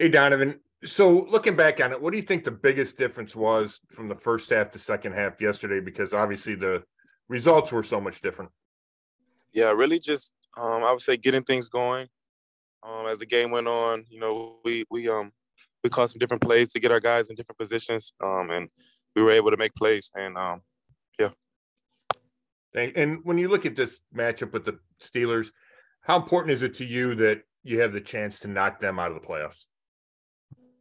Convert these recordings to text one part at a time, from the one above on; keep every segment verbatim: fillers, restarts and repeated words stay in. Hey, Donovan. So looking back on it, what do you think the biggest difference was from the first half to second half yesterday? Because obviously the results were so much different. Yeah, really just, um, I would say getting things going. Um, as the game went on, you know, we we um we caught some different plays to get our guys in different positions, um, and we were able to make plays. And, um, yeah. And when you look at this matchup with the Steelers, how important is it to you that you have the chance to knock them out of the playoffs?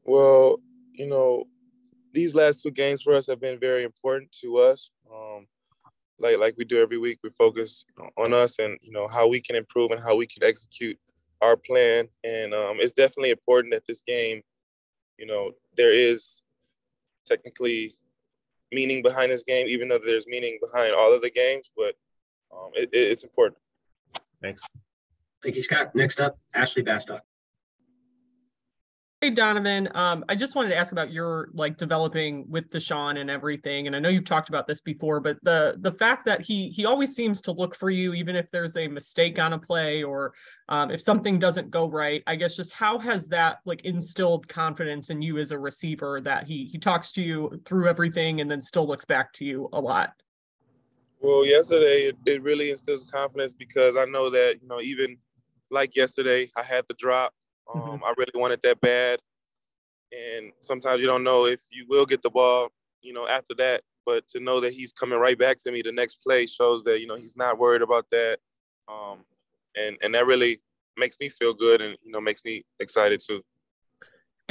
Well, you know, these last two games for us have been very important to us. Um, like like we do every week, we focus on us and, you know, how we can improve and how we can execute our plan. And um, it's definitely important that this game, you know, there is technically meaning behind this game, even though there's meaning behind all of the games, but um, it, it, it's important. Thanks. Thank you, Scott. Next up, Ashley Bastock. Hey, Donovan. Um, I just wanted to ask about your like developing with Deshaun and everything. And I know you've talked about this before, but the the fact that he he always seems to look for you, even if there's a mistake on a play or um, if something doesn't go right. I guess just how has that like instilled confidence in you as a receiver that he he talks to you through everything and then still looks back to you a lot? Well, yesterday it, it really instills confidence because I know that, you know, even like yesterday, I had the drop. Um, I really wanted that bad. And sometimes you don't know if you will get the ball, you know, after that. But to know that he's coming right back to me the next play shows that, you know, he's not worried about that. Um, and, and that really makes me feel good and, you know, makes me excited too.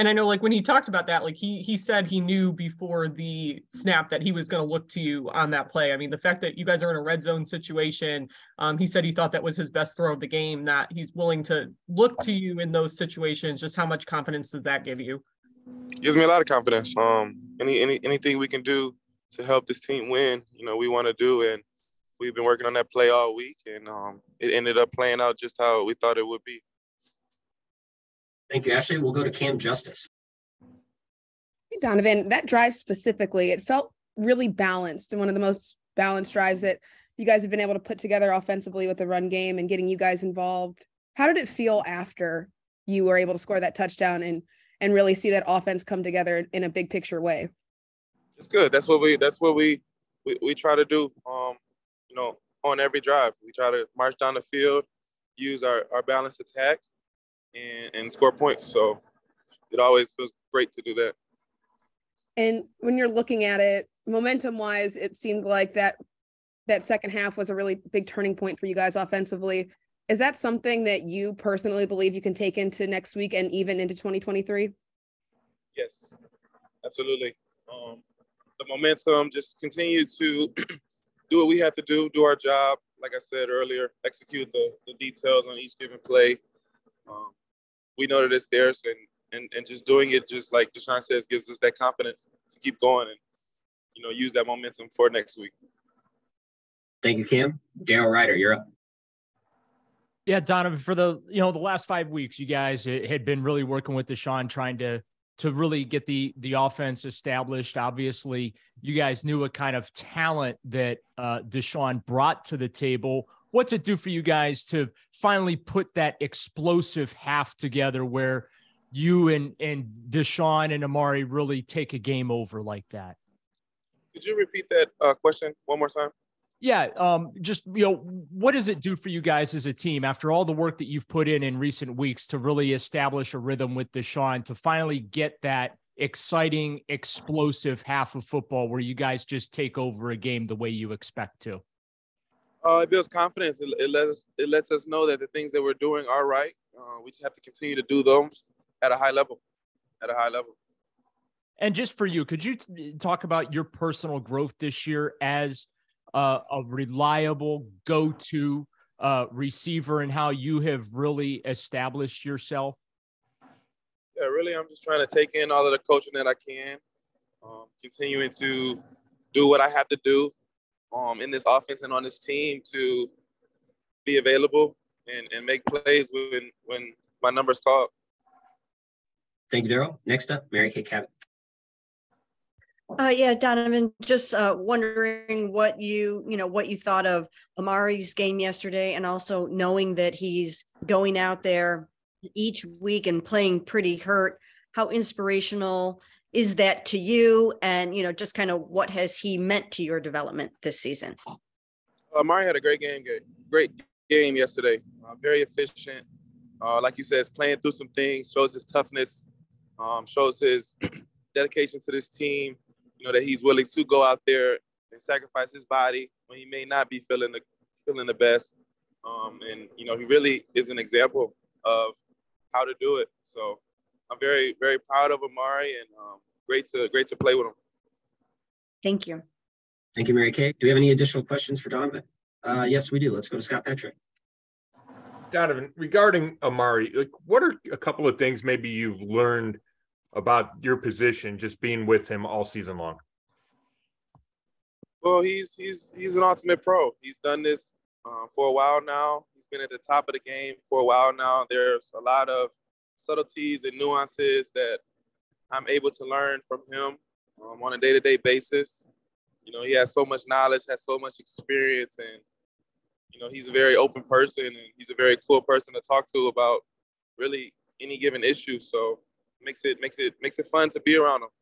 And I know, like, when he talked about that, like, he he said he knew before the snap that he was going to look to you on that play. I mean, the fact that you guys are in a red zone situation, um, he said he thought that was his best throw of the game, that he's willing to look to you in those situations. Just how much confidence does that give you? It gives me a lot of confidence. Um, any, any anything we can do to help this team win, you know, we want to do. And we've been working on that play all week, and um, it ended up playing out just how we thought it would be. Thank you, Ashley. We'll go to Cam Justice. Hey, Donovan, that drive specifically, it felt really balanced and one of the most balanced drives that you guys have been able to put together offensively with the run game and getting you guys involved. How did it feel after you were able to score that touchdown and and really see that offense come together in a big picture way? It's good. That's what we that's what we we, we try to do. Um, you know, on every drive, we try to march down the field, use our, our balanced attack, And, and score points. So it always feels great to do that. And when you're looking at it, momentum wise, it seemed like that that second half was a really big turning point for you guys offensively. Is that something that you personally believe you can take into next week and even into twenty twenty-three? Yes, absolutely. Um, the momentum, just continue to do what we have to do, do our job. Like I said earlier, execute the, the details on each given play. Um, we know that it's theirs, and, and and just doing it, just like Deshaun says, gives us that confidence to keep going and, you know, use that momentum for next week. Thank you, Cam. Daryl Ryder, you're up. Yeah, Donovan, for the, you know, the last five weeks, you guys had been really working with Deshaun, trying to to really get the the offense established. Obviously, you guys knew what kind of talent that uh, Deshaun brought to the table. What's it do for you guys to finally put that explosive half together where you and, and Deshaun and Amari really take a game over like that? Could you repeat that uh, question one more time? Yeah. Um, just, you know, what does it do for you guys as a team after all the work that you've put in in recent weeks to really establish a rhythm with Deshaun to finally get that exciting, explosive half of football where you guys just take over a game the way you expect to? Uh, it builds confidence. It, it lets it lets us know that the things that we're doing are right. Uh, we just have to continue to do them at a high level, at a high level. And just for you, could you t- talk about your personal growth this year as uh, a reliable go-to uh, receiver and how you have really established yourself? Yeah, really, I'm just trying to take in all of the coaching that I can, um, continuing to do what I have to do. Um, in this offense and on this team to be available and, and make plays when when my number's called. Thank you, Daryl. Next up, Mary Kay Cabot. Uh, yeah, Donovan, just uh, wondering what you, you know, what you thought of Amari's game yesterday and also knowing that he's going out there each week and playing pretty hurt. how inspirational is that to you? And, you know, just kind of what has he meant to your development this season? Amari had a great game, great game yesterday. Uh, very efficient. Uh, like you said, is playing through some things, shows his toughness, um, shows his dedication to this team, you know, that he's willing to go out there and sacrifice his body when he may not be feeling the, feeling the best. Um, and, you know, he really is an example of how to do it. So I'm very, very proud of Amari, and um, great to great to play with him. Thank you. Thank you, Mary Kay. Do we have any additional questions for Donovan? Uh, yes, we do. Let's go to Scott Patrick. Donovan, regarding Amari, like, what are a couple of things maybe you've learned about your position just being with him all season long? Well, he's he's he's an ultimate pro. He's done this uh, for a while now. He's been at the top of the game for a while now. There's a lot of subtleties and nuances that I'm able to learn from him um, on a day-to-day basis. You know, he has so much knowledge, has so much experience, and, you know, he's a very open person, and he's a very cool person to talk to about really any given issue. So makes it makes it makes it fun to be around him.